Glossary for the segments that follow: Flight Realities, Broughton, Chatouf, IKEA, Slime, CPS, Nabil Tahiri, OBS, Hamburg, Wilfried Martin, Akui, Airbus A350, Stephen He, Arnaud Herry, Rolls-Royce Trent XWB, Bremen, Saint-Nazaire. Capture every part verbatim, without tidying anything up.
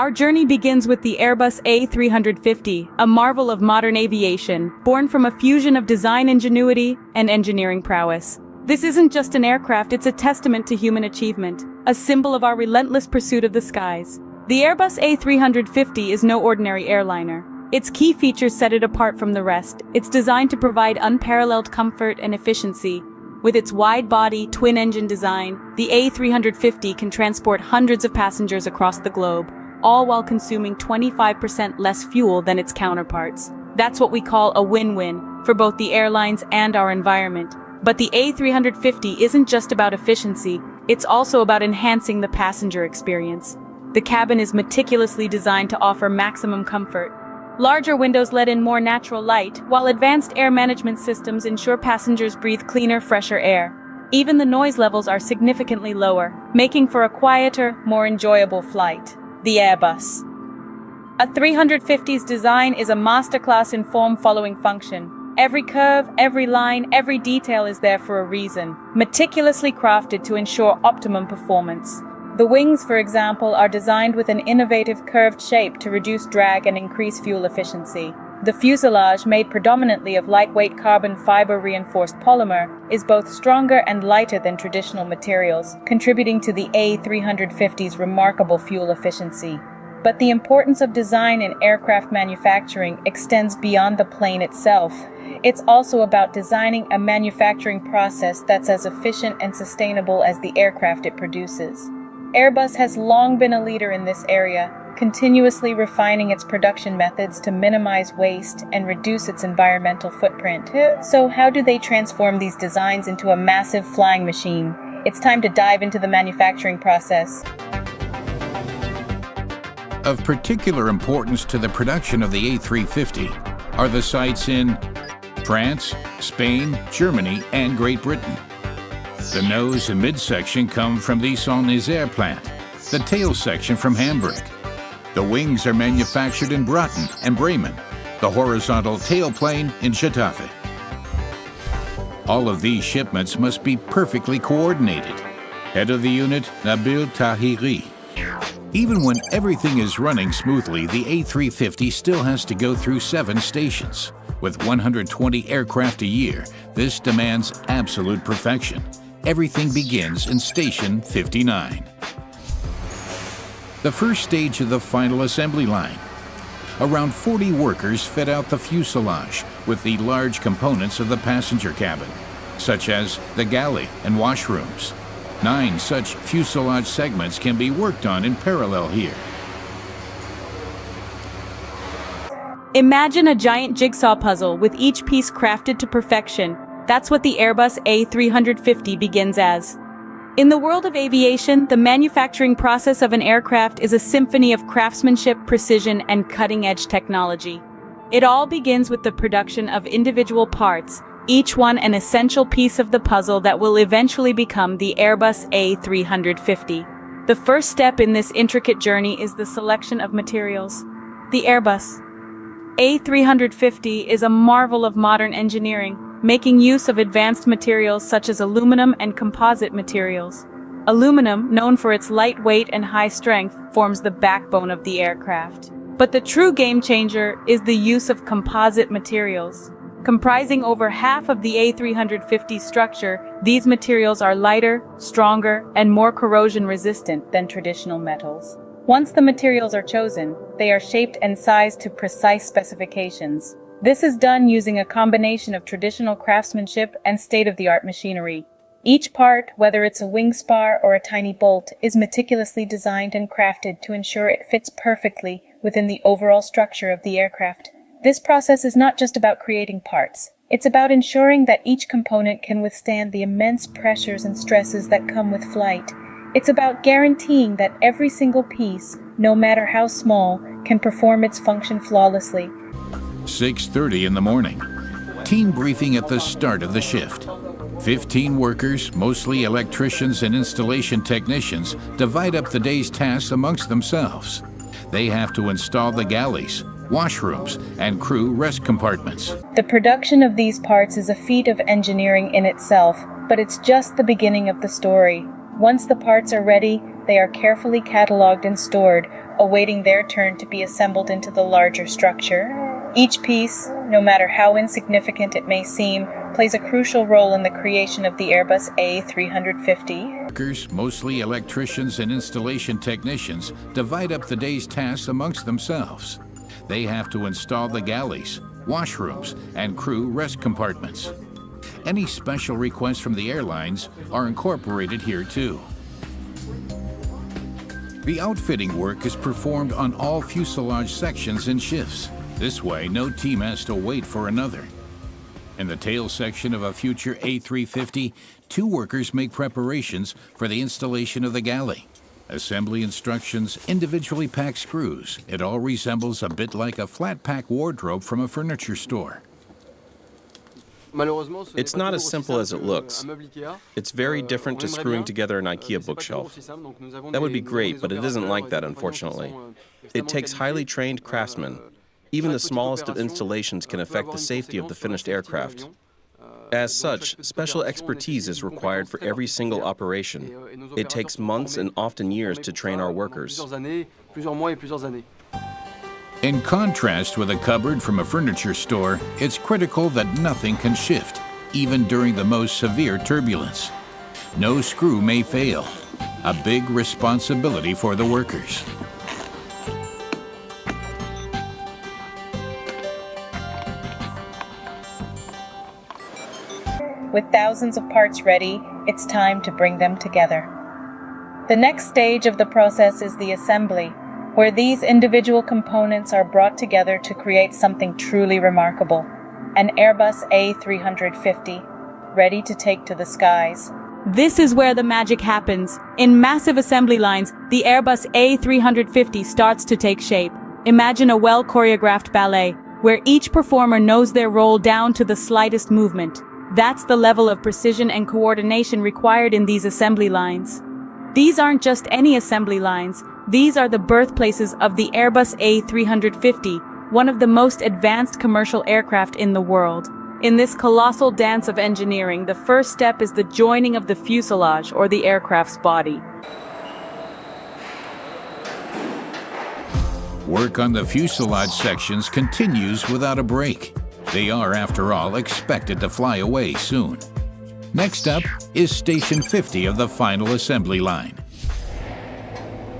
Our journey begins with the Airbus A three fifty, a marvel of modern aviation, born from a fusion of design ingenuity and engineering prowess. This isn't just an aircraft, it's a testament to human achievement, a symbol of our relentless pursuit of the skies. The Airbus A three fifty is no ordinary airliner. Its key features set it apart from the rest. It's designed to provide unparalleled comfort and efficiency. With its wide-body, twin-engine design, the A three fifty can transport hundreds of passengers across the globe, all while consuming twenty-five percent less fuel than its counterparts. That's what we call a win-win, for both the airlines and our environment. But the A three fifty isn't just about efficiency, it's also about enhancing the passenger experience. The cabin is meticulously designed to offer maximum comfort. Larger windows let in more natural light, while advanced air management systems ensure passengers breathe cleaner, fresher air. Even the noise levels are significantly lower, making for a quieter, more enjoyable flight. The Airbus A three fifty's design is a masterclass in form following function. Every curve, every line, every detail is there for a reason, meticulously crafted to ensure optimum performance. The wings, for example, are designed with an innovative curved shape to reduce drag and increase fuel efficiency. The fuselage, made predominantly of lightweight carbon fiber-reinforced polymer, is both stronger and lighter than traditional materials, contributing to the A three fifty's remarkable fuel efficiency. But the importance of design in aircraft manufacturing extends beyond the plane itself. It's also about designing a manufacturing process that's as efficient and sustainable as the aircraft it produces. Airbus has long been a leader in this area, continuously refining its production methods to minimize waste and reduce its environmental footprint. So how do they transform these designs into a massive flying machine? It's time to dive into the manufacturing process. Of particular importance to the production of the A three fifty are the sites in France, Spain, Germany, and Great Britain. The nose and midsection come from the Saint-Nazaire plant, the tail section from Hamburg. The wings are manufactured in Broughton and Bremen, the horizontal tailplane in Chatouf. All of these shipments must be perfectly coordinated. Head of the unit, Nabil Tahiri. Even when everything is running smoothly, the A three fifty still has to go through seven stations. With one hundred twenty aircraft a year, this demands absolute perfection. Everything begins in station fifty-nine. The first stage of the final assembly line. Around forty workers fit out the fuselage with the large components of the passenger cabin, such as the galley and washrooms. Nine such fuselage segments can be worked on in parallel here. Imagine a giant jigsaw puzzle with each piece crafted to perfection. That's what the Airbus A three fifty begins as. In the world of aviation, the manufacturing process of an aircraft is a symphony of craftsmanship, precision, and cutting-edge technology. It all begins with the production of individual parts, each one an essential piece of the puzzle that will eventually become the Airbus A three fifty. The first step in this intricate journey is the selection of materials. The Airbus A three fifty is a marvel of modern engineering, making use of advanced materials such as aluminum and composite materials. Aluminum, known for its light weight and high strength, forms the backbone of the aircraft. But the true game-changer is the use of composite materials. Comprising over half of the A three fifty structure, these materials are lighter, stronger, and more corrosion-resistant than traditional metals. Once the materials are chosen, they are shaped and sized to precise specifications. This is done using a combination of traditional craftsmanship and state-of-the-art machinery. Each part, whether it's a wing spar or a tiny bolt, is meticulously designed and crafted to ensure it fits perfectly within the overall structure of the aircraft. This process is not just about creating parts. It's about ensuring that each component can withstand the immense pressures and stresses that come with flight. It's about guaranteeing that every single piece, no matter how small, can perform its function flawlessly. six thirty in the morning. Team briefing at the start of the shift. fifteen workers, mostly electricians and installation technicians, divide up the day's tasks amongst themselves. They have to install the galleys, washrooms, and crew rest compartments. The production of these parts is a feat of engineering in itself, but it's just the beginning of the story. Once the parts are ready, they are carefully cataloged and stored, awaiting their turn to be assembled into the larger structure. Each piece, no matter how insignificant it may seem, plays a crucial role in the creation of the Airbus A three fifty. Workers, mostly electricians and installation technicians, divide up the day's tasks amongst themselves. They have to install the galleys, washrooms, and crew rest compartments. Any special requests from the airlines are incorporated here too. The outfitting work is performed on all fuselage sections in shifts. This way, no team has to wait for another. In the tail section of a future A three fifty, two workers make preparations for the installation of the galley. Assembly instructions, individually packed screws. It all resembles a bit like a flat pack wardrobe from a furniture store. It's not as simple as it looks. It's very different to screwing together an IKEA bookshelf. That would be great, but it isn't like that, unfortunately. It takes highly trained craftsmen. Even the smallest of installations can affect the safety of the finished aircraft. As such, special expertise is required for every single operation. It takes months and often years to train our workers. In contrast with a cupboard from a furniture store, it's critical that nothing can shift, even during the most severe turbulence. No screw may fail, a big responsibility for the workers. With thousands of parts ready, it's time to bring them together. The next stage of the process is the assembly, where these individual components are brought together to create something truly remarkable, an Airbus A three fifty, ready to take to the skies. This is where the magic happens. In massive assembly lines, the Airbus A three fifty starts to take shape. Imagine a well-choreographed ballet, where each performer knows their role down to the slightest movement. That's the level of precision and coordination required in these assembly lines. These aren't just any assembly lines, these are the birthplaces of the Airbus A three fifty, one of the most advanced commercial aircraft in the world. In this colossal dance of engineering, the first step is the joining of the fuselage or the aircraft's body. Work on the fuselage sections continues without a break. They are, after all, expected to fly away soon. Next up is Station fifty of the final assembly line.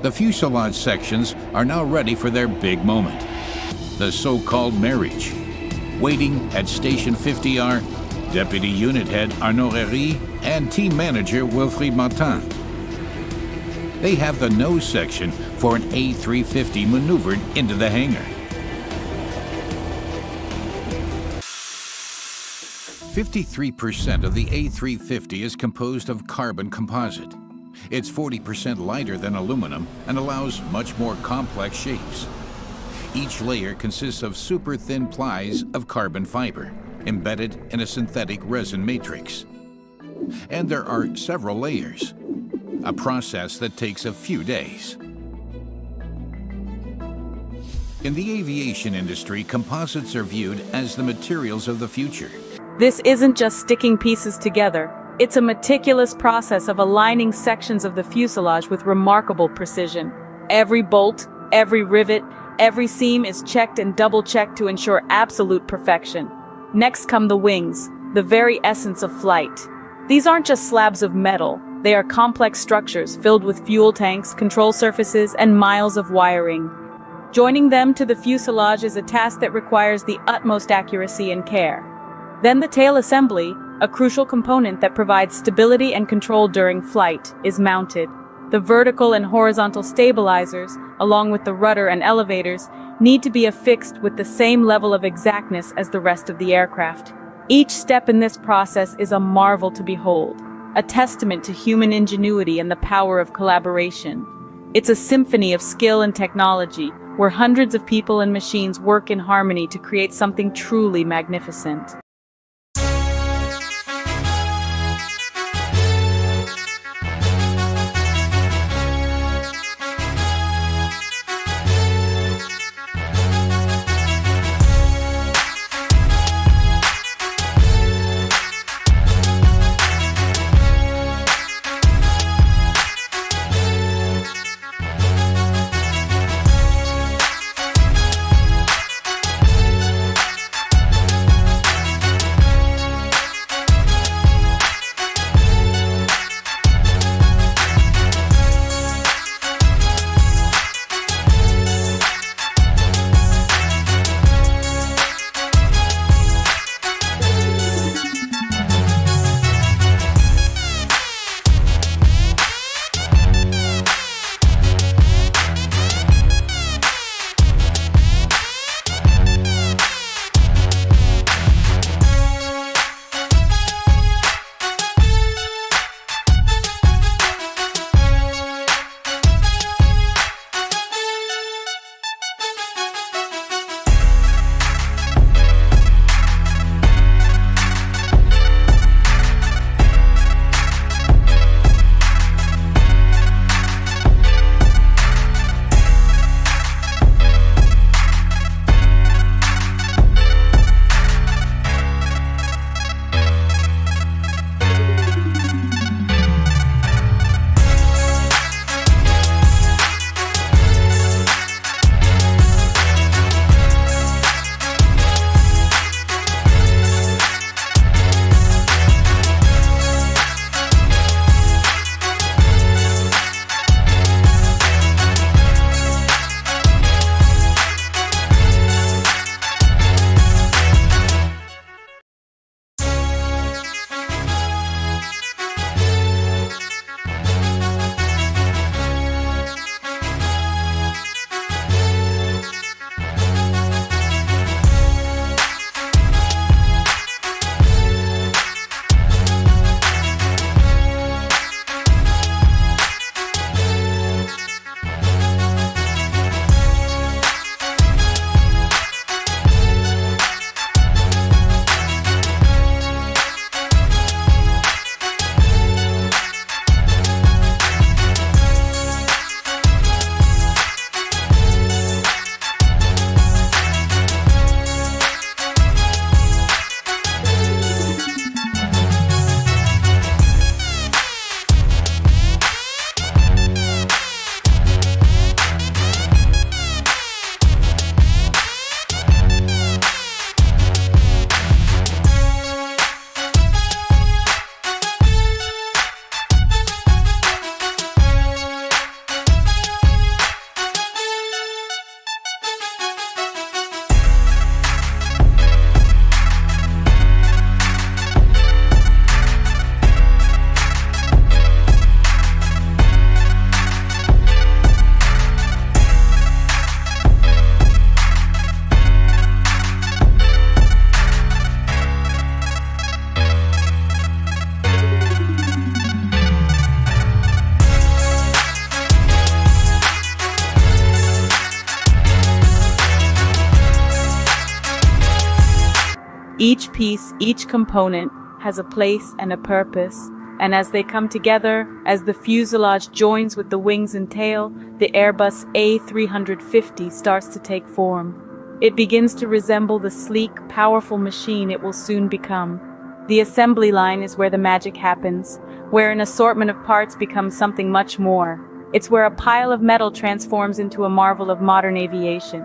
The fuselage sections are now ready for their big moment, the so-called marriage. Waiting at Station fifty are Deputy Unit Head Arnaud Herry and Team Manager Wilfried Martin. They have the nose section for an A three fifty maneuvered into the hangar. fifty-three percent of the A three fifty is composed of carbon composite. It's forty percent lighter than aluminum and allows much more complex shapes. Each layer consists of super thin plies of carbon fiber, embedded in a synthetic resin matrix. And there are several layers, a process that takes a few days. In the aviation industry, composites are viewed as the materials of the future. This isn't just sticking pieces together, it's a meticulous process of aligning sections of the fuselage with remarkable precision. Every bolt, every rivet, every seam is checked and double-checked to ensure absolute perfection. Next come the wings, the very essence of flight. These aren't just slabs of metal, they are complex structures filled with fuel tanks, control surfaces, and miles of wiring. Joining them to the fuselage is a task that requires the utmost accuracy and care. Then the tail assembly, a crucial component that provides stability and control during flight, is mounted. The vertical and horizontal stabilizers, along with the rudder and elevators, need to be affixed with the same level of exactness as the rest of the aircraft. Each step in this process is a marvel to behold, a testament to human ingenuity and the power of collaboration. It's a symphony of skill and technology, where hundreds of people and machines work in harmony to create something truly magnificent. Each piece, each component has a place and a purpose, and as they come together, as the fuselage joins with the wings and tail, the Airbus A three fifty starts to take form. It begins to resemble the sleek, powerful machine it will soon become. The assembly line is where the magic happens, where an assortment of parts becomes something much more. It's where a pile of metal transforms into a marvel of modern aviation.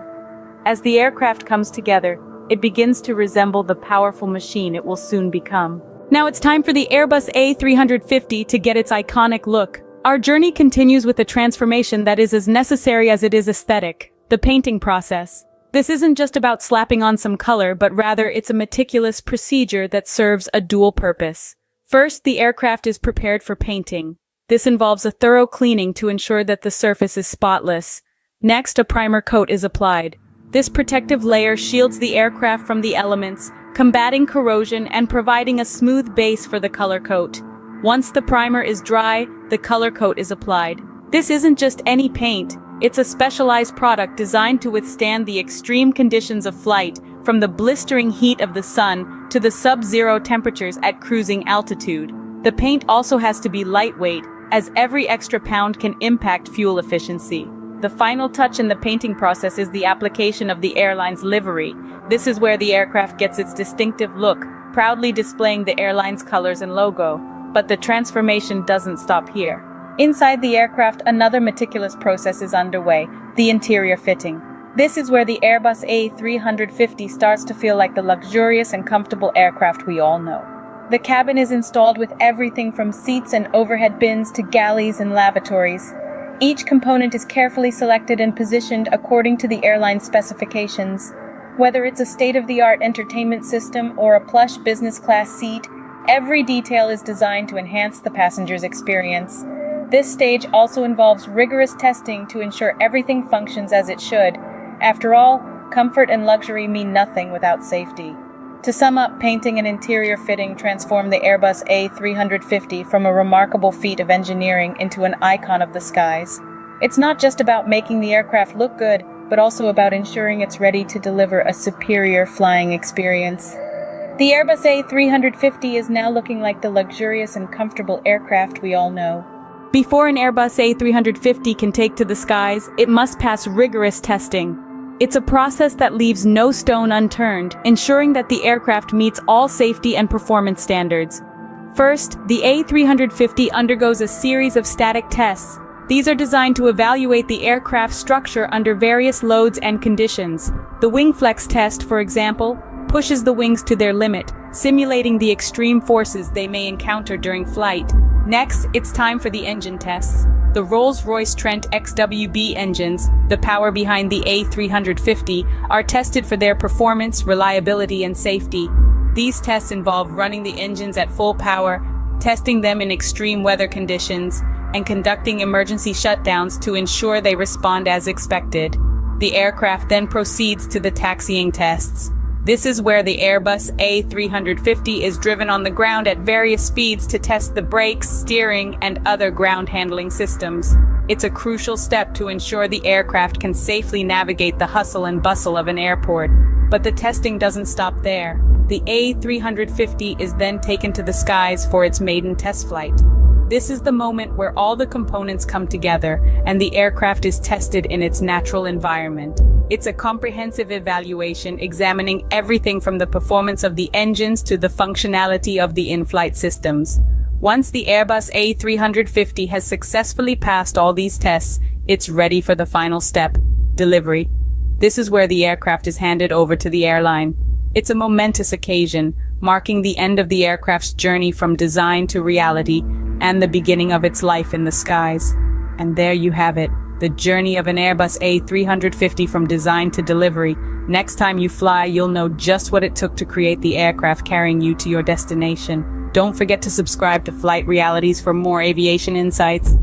As the aircraft comes together, it begins to resemble the powerful machine it will soon become. Now it's time for the Airbus A three fifty to get its iconic look. Our journey continues with a transformation that is as necessary as it is aesthetic, the painting process. This isn't just about slapping on some color, but rather it's a meticulous procedure that serves a dual purpose. First, the aircraft is prepared for painting. This involves a thorough cleaning to ensure that the surface is spotless. Next, a primer coat is applied. This protective layer shields the aircraft from the elements, combating corrosion and providing a smooth base for the color coat. Once the primer is dry, the color coat is applied. This isn't just any paint, it's a specialized product designed to withstand the extreme conditions of flight, from the blistering heat of the sun to the sub-zero temperatures at cruising altitude. The paint also has to be lightweight, as every extra pound can impact fuel efficiency. The final touch in the painting process is the application of the airline's livery. This is where the aircraft gets its distinctive look, proudly displaying the airline's colors and logo. But the transformation doesn't stop here. Inside the aircraft, another meticulous process is underway, the interior fitting. This is where the Airbus A three fifty starts to feel like the luxurious and comfortable aircraft we all know. The cabin is installed with everything from seats and overhead bins to galleys and lavatories. Each component is carefully selected and positioned according to the airline's specifications. Whether it's a state-of-the-art entertainment system or a plush business class seat, every detail is designed to enhance the passenger's experience. This stage also involves rigorous testing to ensure everything functions as it should. After all, comfort and luxury mean nothing without safety. To sum up, painting and interior fitting transform the Airbus A three fifty from a remarkable feat of engineering into an icon of the skies. It's not just about making the aircraft look good, but also about ensuring it's ready to deliver a superior flying experience. The Airbus A three fifty is now looking like the luxurious and comfortable aircraft we all know. Before an Airbus A three fifty can take to the skies, it must pass rigorous testing. It's a process that leaves no stone unturned, ensuring that the aircraft meets all safety and performance standards. First, the A three fifty undergoes a series of static tests. These are designed to evaluate the aircraft's structure under various loads and conditions. The wing flex test, for example, pushes the wings to their limit, simulating the extreme forces they may encounter during flight. Next, it's time for the engine tests. The Rolls-Royce Trent X W B engines, the power behind the A three fifty, are tested for their performance, reliability, and safety. These tests involve running the engines at full power, testing them in extreme weather conditions, and conducting emergency shutdowns to ensure they respond as expected. The aircraft then proceeds to the taxiing tests. This is where the Airbus A three fifty is driven on the ground at various speeds to test the brakes, steering, and other ground handling systems. It's a crucial step to ensure the aircraft can safely navigate the hustle and bustle of an airport. But the testing doesn't stop there. The A three fifty is then taken to the skies for its maiden test flight. This is the moment where all the components come together and the aircraft is tested in its natural environment. It's a comprehensive evaluation examining everything from the performance of the engines to the functionality of the in-flight systems. Once the Airbus A three fifty has successfully passed all these tests, it's ready for the final step, delivery. This is where the aircraft is handed over to the airline. It's a momentous occasion, marking the end of the aircraft's journey from design to reality and the beginning of its life in the skies. And there you have it. The journey of an Airbus A three fifty from design to delivery. Next time you fly, you'll know just what it took to create the aircraft carrying you to your destination. Don't forget to subscribe to Flight Realities for more aviation insights.